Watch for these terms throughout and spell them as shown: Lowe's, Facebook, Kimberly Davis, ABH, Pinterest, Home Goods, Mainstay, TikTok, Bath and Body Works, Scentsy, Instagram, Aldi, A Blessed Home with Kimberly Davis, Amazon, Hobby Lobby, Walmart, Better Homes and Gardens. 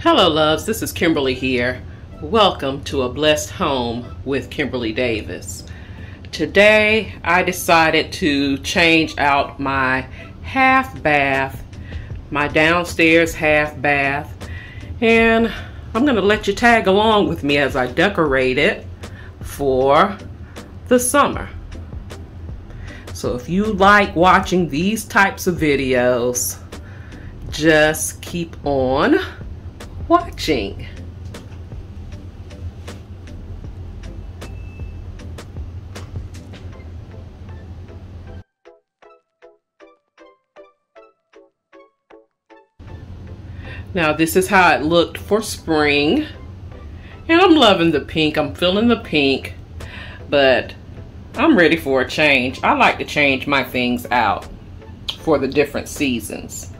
Hello loves, this is Kimberly here. Welcome to A Blessed Home with Kimberly Davis. Today I decided to change out my half bath, my downstairs half bath, and I'm gonna let you tag along with me as I decorate it for the summer. So if you like watching these types of videos, just keep on watching. Now this is how it looked for spring, and I'm loving the pink. I'm feeling the pink, but I'm ready for a change. I like to change my things out for the different seasons.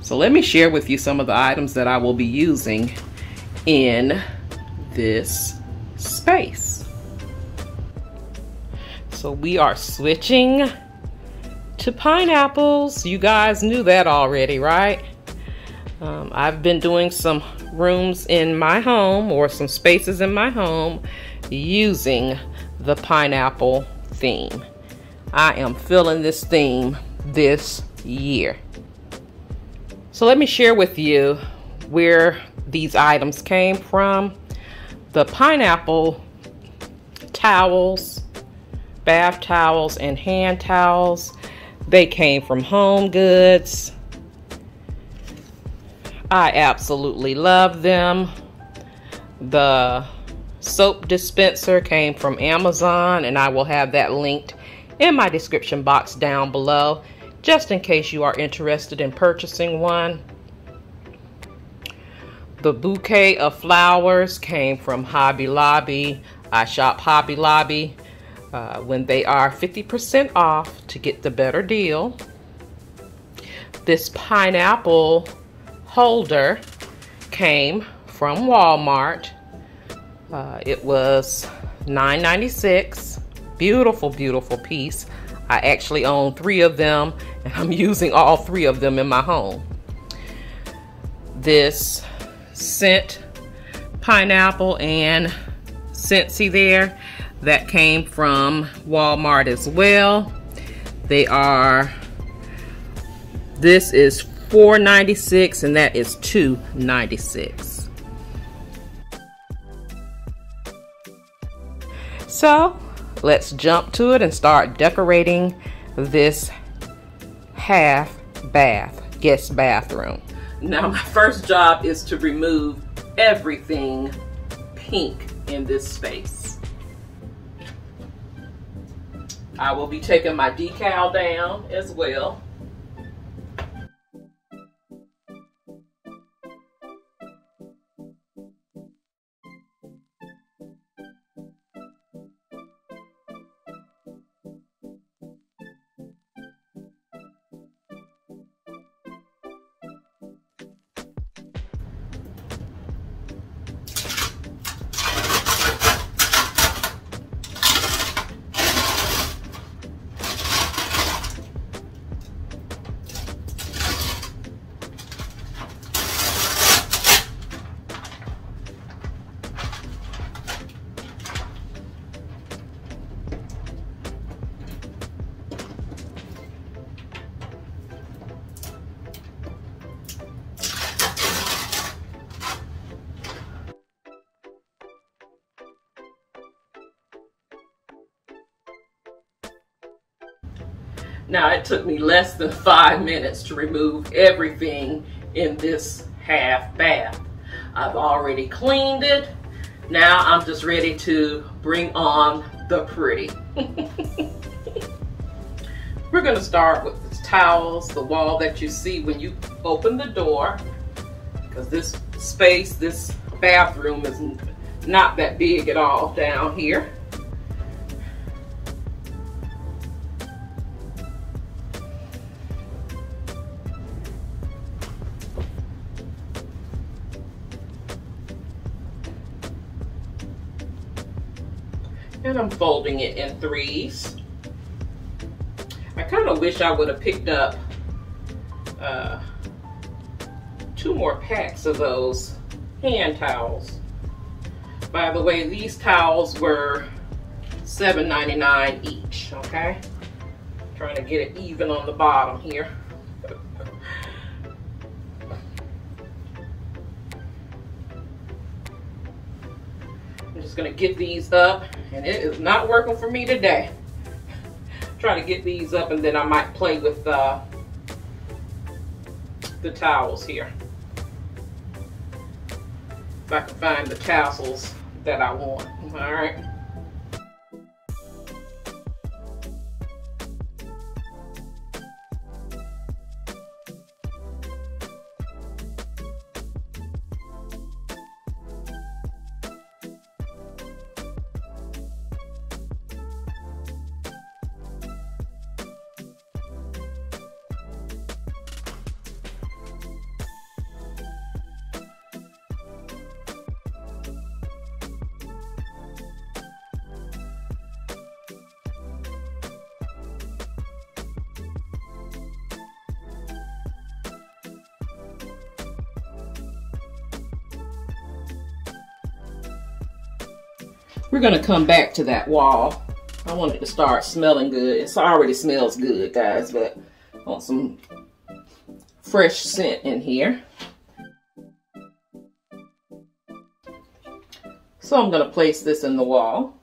So let me share with you some of the items that I will be using in this space. So we are switching to pineapples. You guys knew that already, right? I've been doing some rooms in my home, or some spaces in my home, using the pineapple theme. I am feeling this theme this year. So let me share with you where these items came from. The pineapple towels, bath towels and hand towels, they came from Home Goods. I absolutely love them. The soap dispenser came from Amazon, and I will have that linked in my description box down below, just in case you are interested in purchasing one. The bouquet of flowers came from Hobby Lobby. I shop Hobby Lobby when they are 50% off to get the better deal. This pineapple holder came from Walmart. It was $9.96. Beautiful, beautiful piece. I actually own 3 of them, and I'm using all 3 of them in my home. This scent pineapple and Scentsy there, that came from Walmart as well. They are, this is $4.96 and that is $2.96. So let's jump to it and start decorating this half bath, guest bathroom. Now my first job is to remove everything pink in this space. I will be taking my decal down as well. Now it took me less than 5 minutes to remove everything in this half bath. I've already cleaned it. Now I'm just ready to bring on the pretty. We're gonna start with the towels, the wall that you see when you open the door, because this space, this bathroom is not that big at all down here. And I'm folding it in 3s. I kind of wish I would have picked up 2 more packs of those hand towels. By the way, these towels were $7.99 each, okay? I'm trying to get it even on the bottom here. I'm just gonna get these up, and it is not working for me today. Trying to get these up, and then I might play with the towels here. If I can find the tassels that I want, all right? We're gonna come back to that wall. I want it to start smelling good. It already smells good, guys, but I want some fresh scent in here. So I'm gonna place this in the wall.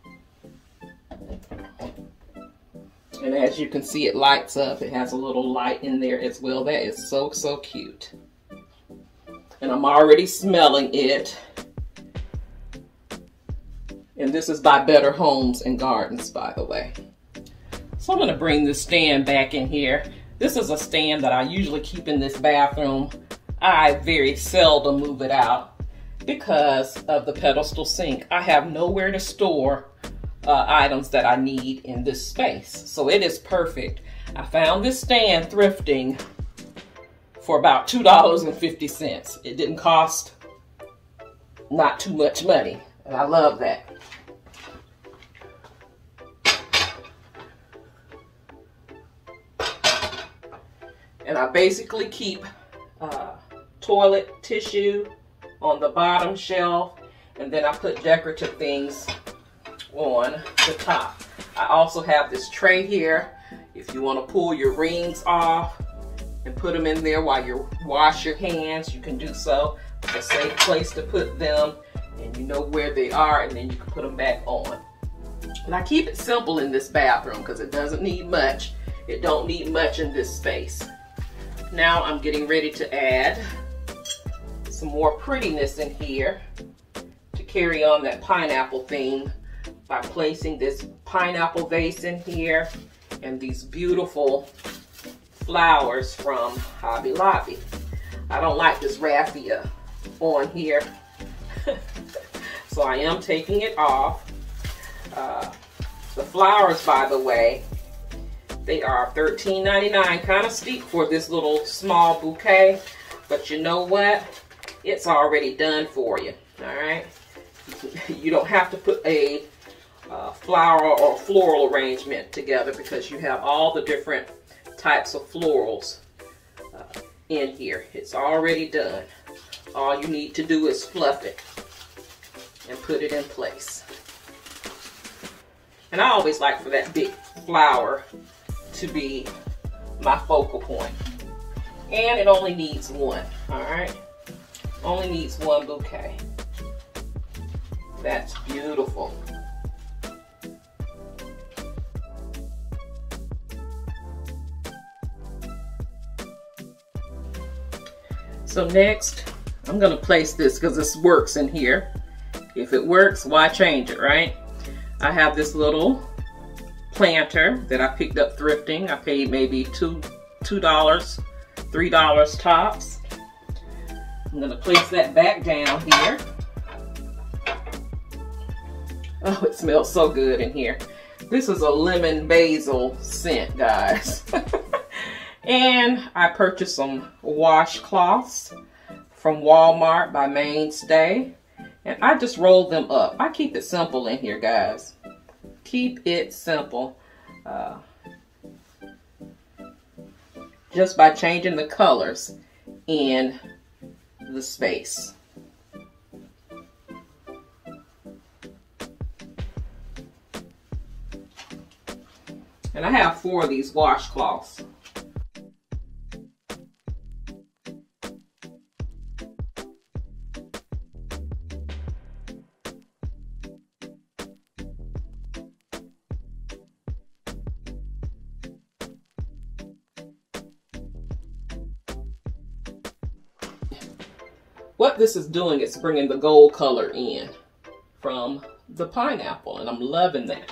And as you can see, it lights up. It has a little light in there as well. That is so, so cute. And I'm already smelling it. And this is by Better Homes and Gardens, by the way. So I'm gonna bring this stand back in here. This is a stand that I usually keep in this bathroom. I very seldom move it out because of the pedestal sink. I have nowhere to store items that I need in this space. So it is perfect. I found this stand thrifting for about $2.50. It didn't cost not too much money. And I love that. And I basically keep toilet tissue on the bottom shelf, and then I put decorative things on the top. I also have this tray here if you want to pull your rings off and put them in there while you wash your hands. You can do so. It's a safe place to put them, and you know where they are, and then you can put them back on. And I keep it simple in this bathroom because it doesn't need much. It don't need much in this space. Now I'm getting ready to add some more prettiness in here to carry on that pineapple theme by placing this pineapple vase in here and these beautiful flowers from Hobby Lobby. I don't like this raffia on here. So I am taking it off. The flowers, by the way, they are $13.99, kind of steep for this little small bouquet, but you know what? It's already done for you, all right? You don't have to put a flower or floral arrangement together because you have all the different types of florals in here. It's already done. All you need to do is fluff it and put it in place. And I always like for that big flower to be my focal point. And it only needs one, all right? Only needs one bouquet. That's beautiful. So next, I'm gonna place this because this works in here. If it works, why change it, right? I have this little planter that I picked up thrifting. I paid maybe $2, $3 tops. I'm gonna place that back down here. Oh, it smells so good in here. This is a lemon basil scent, guys. And I purchased some washcloths from Walmart by Mainstay. And I just roll them up. I keep it simple in here, guys. Keep it simple. Just by changing the colors in the space. And I have 4 of these washcloths. What this is doing is bringing the gold color in from the pineapple, and I'm loving that.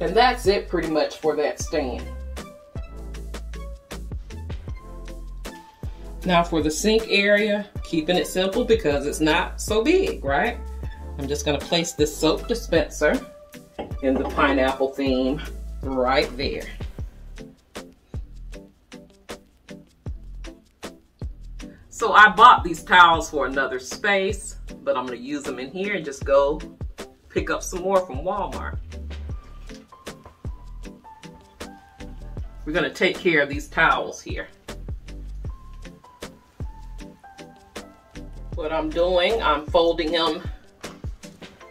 And that's it pretty much for that stand. Now for the sink area, keeping it simple because it's not so big, right? I'm just gonna place this soap dispenser in the pineapple theme right there. So I bought these towels for another space, but I'm gonna use them in here and just go pick up some more from Walmart. We're going to take care of these towels here. What I'm doing, I'm folding them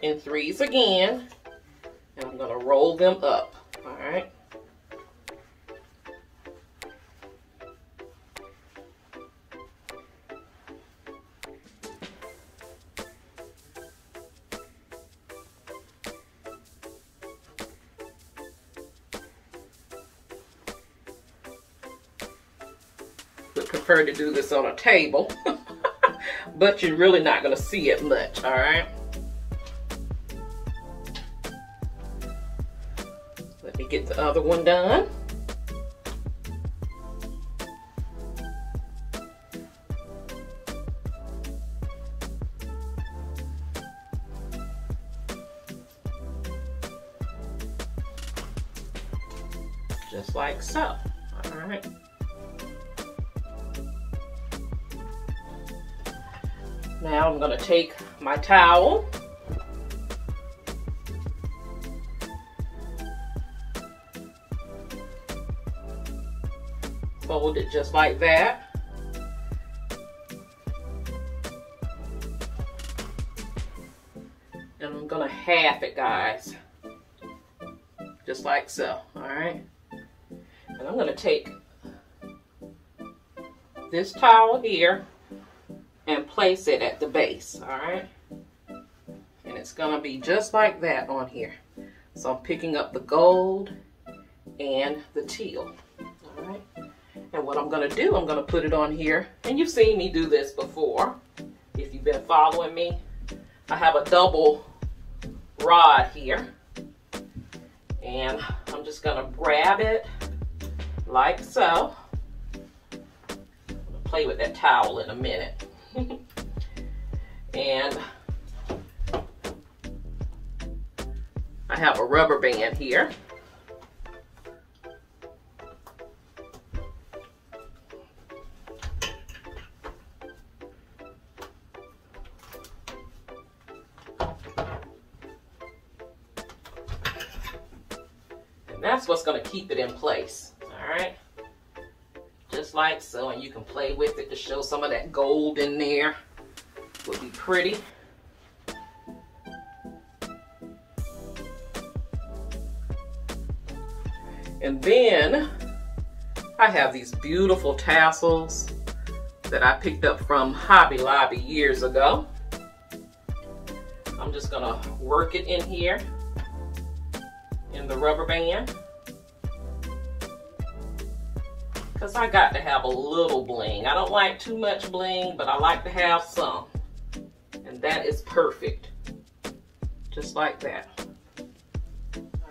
in 3s again, and I'm going to roll them up, all right? Prefer to do this on a table, but you're really not going to see it much, all right? Let me get the other one done. Just like so, all right? Now I'm going to take my towel . Fold it just like that . And I'm going to half it, guys, just like so, all right? And I'm going to take this towel here and place it at the base, all right? And it's gonna be just like that on here. So I'm picking up the gold and the teal, all right? And what I'm gonna do, I'm gonna put it on here, and you've seen me do this before, if you've been following me. I have a double rod here, and I'm just gonna grab it like so. I'm gonna play with that towel in a minute. And I have a rubber band here. And that's what's going to keep it in place, all right? Just like so, and you can play with it to show some of that gold in there. Would be pretty. And then I have these beautiful tassels that I picked up from Hobby Lobby years ago. I'm just gonna work it in here in the rubber band, because I got to have a little bling. I don't like too much bling, but I like to have some. And that is perfect. Just like that.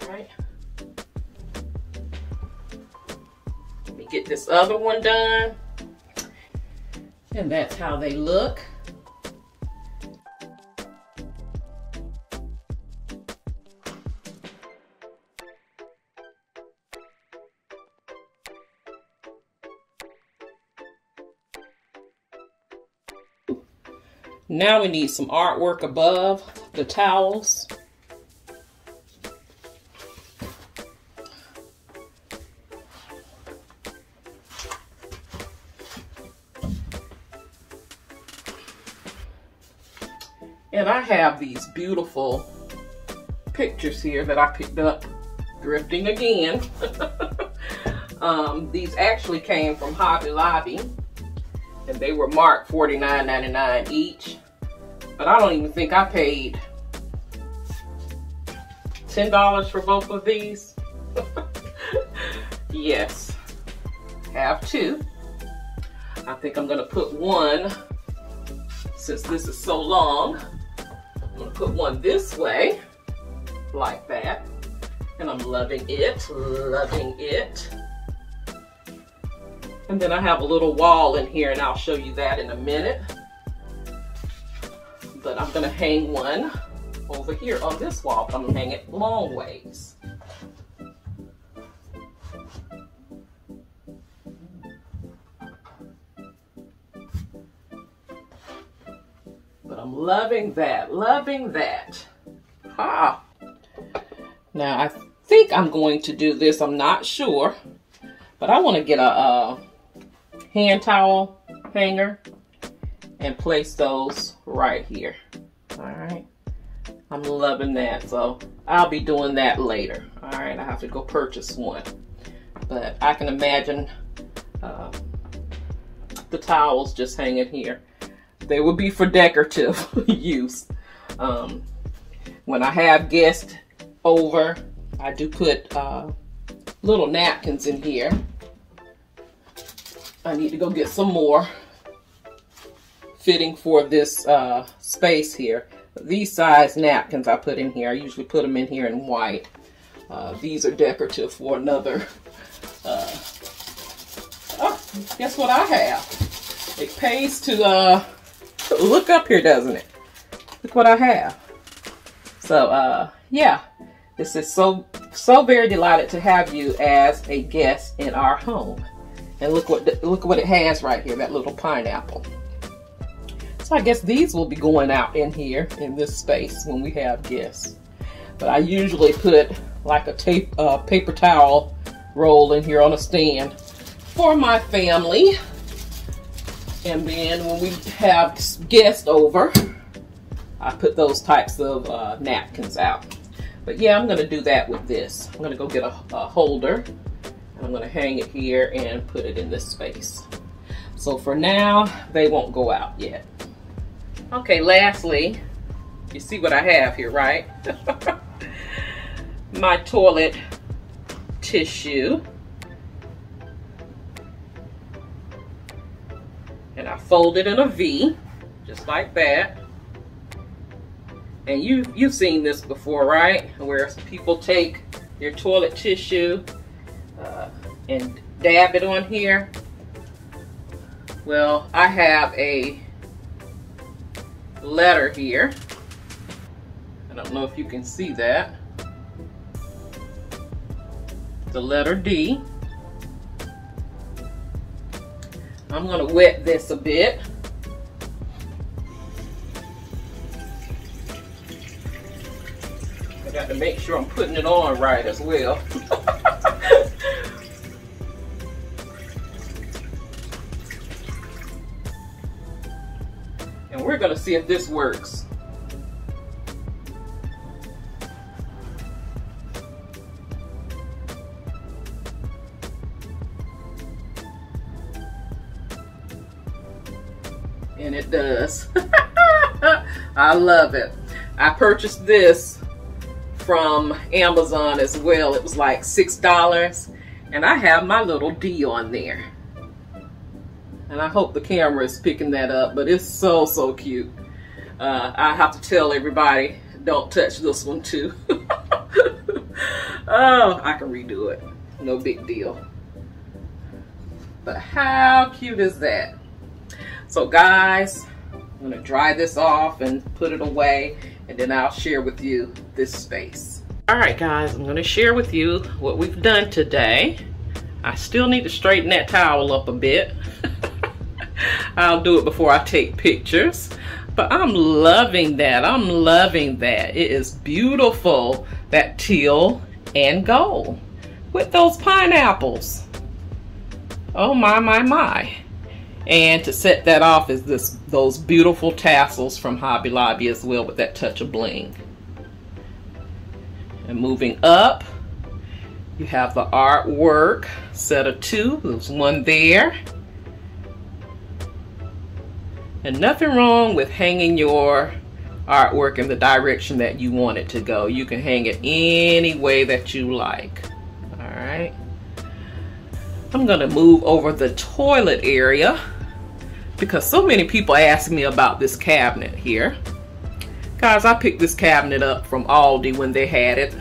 All right. Let me get this other one done. And that's how they look. Now we need some artwork above the towels. And I have these beautiful pictures here that I picked up thrifting again. These actually came from Hobby Lobby, and they were marked $49.99 each. But I don't even think I paid $10 for both of these. Yes, have two. I think I'm gonna put one, since this is so long, I'm gonna put one this way, like that. And I'm loving it, loving it. And then I have a little wall in here, and I'll show you that in a minute. But I'm gonna hang one over here on this wall, but I'm gonna hang it long ways. But I'm loving that, loving that. Ha! Now I think I'm going to do this, I'm not sure, but I wanna get a hand towel hanger and place those right here. All right, I'm loving that, so I'll be doing that later. All right, I have to go purchase one, but I can imagine the towels just hanging here. They would be for decorative use. When I have guests over, I do put little napkins in here. I need to go get some more fitting for this space here. These size napkins I put in here. I usually put them in here in white. These are decorative for another. Oh, guess what I have? It pays to look up here, doesn't it? Look what I have. So yeah, this is so very delighted to have you as a guest in our home. And look what it has right here, that little pineapple. So I guess these will be going out in here in this space when we have guests. But I usually put like a paper towel roll in here on a stand for my family. And then when we have guests over, I put those types of napkins out. But yeah, I'm gonna do that with this. I'm gonna go get a holder. I'm gonna hang it here and put it in this space. So for now, they won't go out yet. Okay, lastly, you see what I have here, right? My toilet tissue. And I fold it in a V, just like that. And you've seen this before, right? Where people take your toilet tissue and dab it on here. Well, I have a letter here. I don't know if you can see that. The letter D. I'm gonna wet this a bit. I got to make sure I'm putting it on right as well. And we're going to see if this works. And it does. I love it. I purchased this from Amazon as well. It was like $6, and I have my little D on there. And I hope the camera is picking that up, but it's so cute. I have to tell everybody, don't touch this one too. Oh, I can redo it, no big deal. But how cute is that? So guys, I'm gonna dry this off and put it away, and then I'll share with you this space. All right guys, I'm gonna share with you what we've done today. I still need to straighten that towel up a bit. I'll do it before I take pictures. But I'm loving that. I'm loving that. It is beautiful, that teal and gold with those pineapples. Oh my, my, my. And to set that off is those beautiful tassels from Hobby Lobby as well, with that touch of bling. And moving up, you have the artwork set of two. There's one there. And nothing wrong with hanging your artwork in the direction that you want it to go. You can hang it any way that you like. All right. I'm gonna move over the toilet area because so many people ask me about this cabinet here. Guys, I picked this cabinet up from Aldi when they had it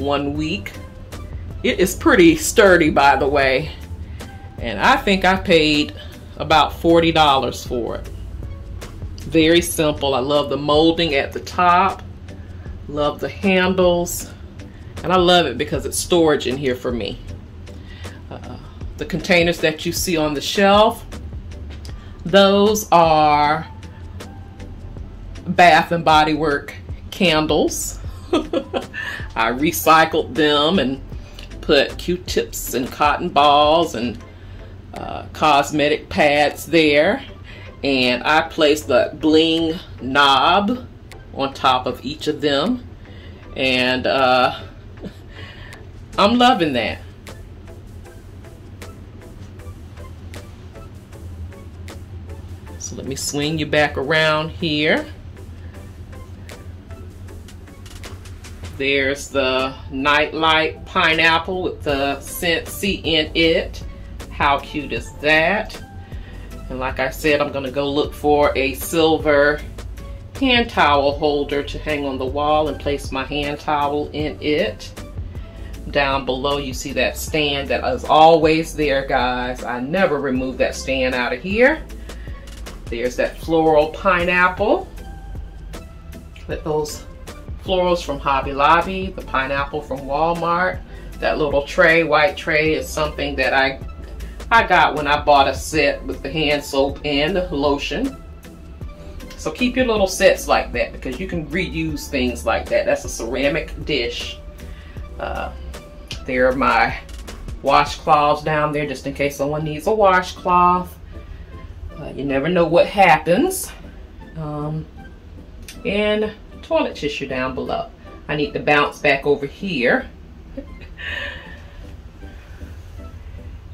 one week. It is pretty sturdy, by the way. And I think I paid about $40 for it. Very simple. I love the molding at the top. Love the handles. And I love it because it's storage in here for me. The containers that you see on the shelf, those are Bath and Body Works candles. I recycled them and put Q-tips and cotton balls and cosmetic pads there, and I placed the bling knob on top of each of them, and I'm loving that. So let me swing you back around here. There's the nightlight pineapple with the Scentsy in it. How cute is that? And like I said, I'm gonna go look for a silver hand towel holder to hang on the wall and place my hand towel in it. Down below, you see that stand that is always there, guys. I never remove that stand out of here. There's that floral pineapple with those florals from Hobby Lobby, the pineapple from Walmart. That little tray, white tray, is something that I got when I bought a set with the hand soap and the lotion. So keep your little sets like that because you can reuse things like that. That's a ceramic dish. There are my washcloths down there just in case someone needs a washcloth. You never know what happens. And toilet tissue down below. I need to bounce back over here.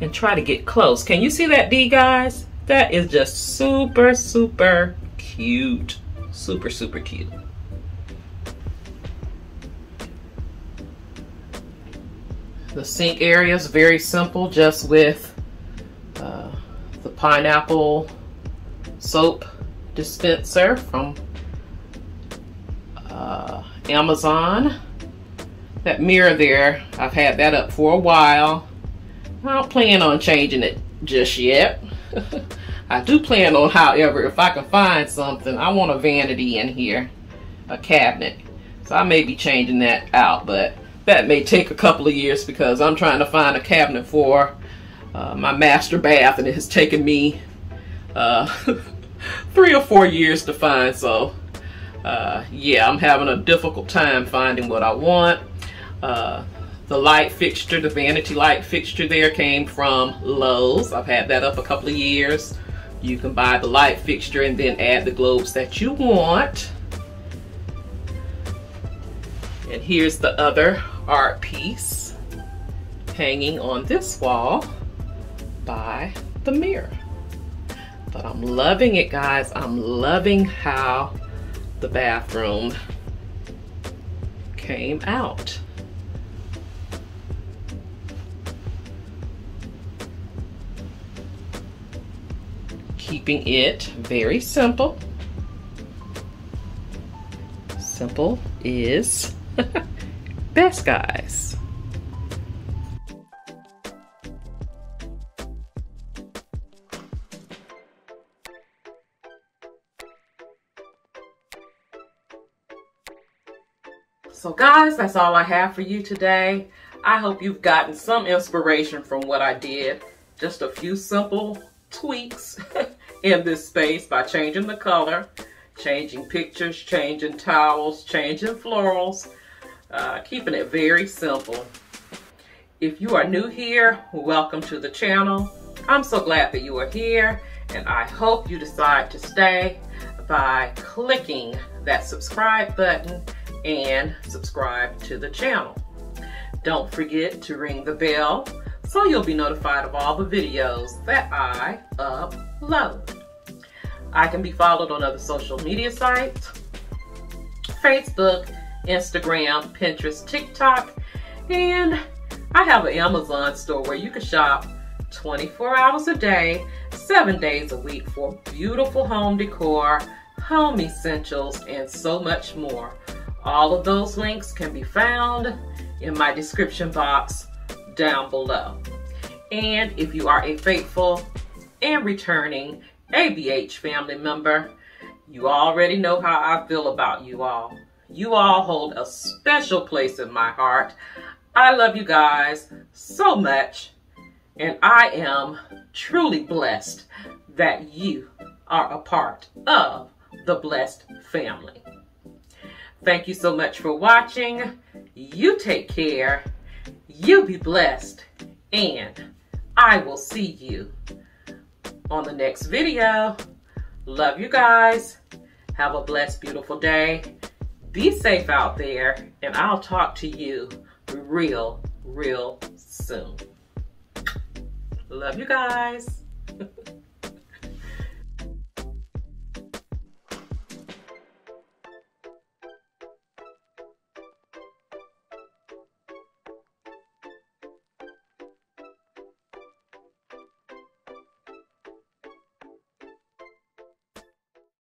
And try to get close. Can you see that D, guys? That is just super, super cute. Super, super cute. The sink area is very simple, just with the pineapple soap dispenser from Amazon. That mirror there, I've had that up for a while. I don't plan on changing it just yet. I do plan on, however, if I can find something, I want a vanity in here, a cabinet. So I may be changing that out, but that may take a couple of years because I'm trying to find a cabinet for my master bath, and it has taken me 3 or 4 years to find. So yeah, I'm having a difficult time finding what I want. The light fixture, the vanity light fixture there, came from Lowe's. I've had that up a couple of years. You can buy the light fixture and then add the globes that you want. And here's the other art piece hanging on this wall by the mirror. But I'm loving it, guys. I'm loving how the bathroom came out. Keeping it very simple. Simple is best, guys. So guys, that's all I have for you today. I hope you've gotten some inspiration from what I did. Just a few simple tweaks in this space by changing the color, changing pictures, changing towels, changing florals, keeping it very simple. If you are new here, welcome to the channel. I'm so glad that you are here, and I hope you decide to stay by clicking that subscribe button and subscribe to the channel. Don't forget to ring the bell so you'll be notified of all the videos that I upload. I can be followed on other social media sites: Facebook, Instagram, Pinterest, TikTok, and I have an Amazon store where you can shop 24 hours a day, 7 days a week for beautiful home decor, home essentials, and so much more. All of those links can be found in my description box down below. And if you are a faithful and returning ABH family member, you already know how I feel about you all. You all hold a special place in my heart. I love you guys so much, and I am truly blessed that you are a part of the blessed family. Thank you so much for watching. You take care, you be blessed, and I will see you on the next video. Love you guys. Have a blessed, beautiful day. Be safe out there, and I'll talk to you real soon. Love you guys.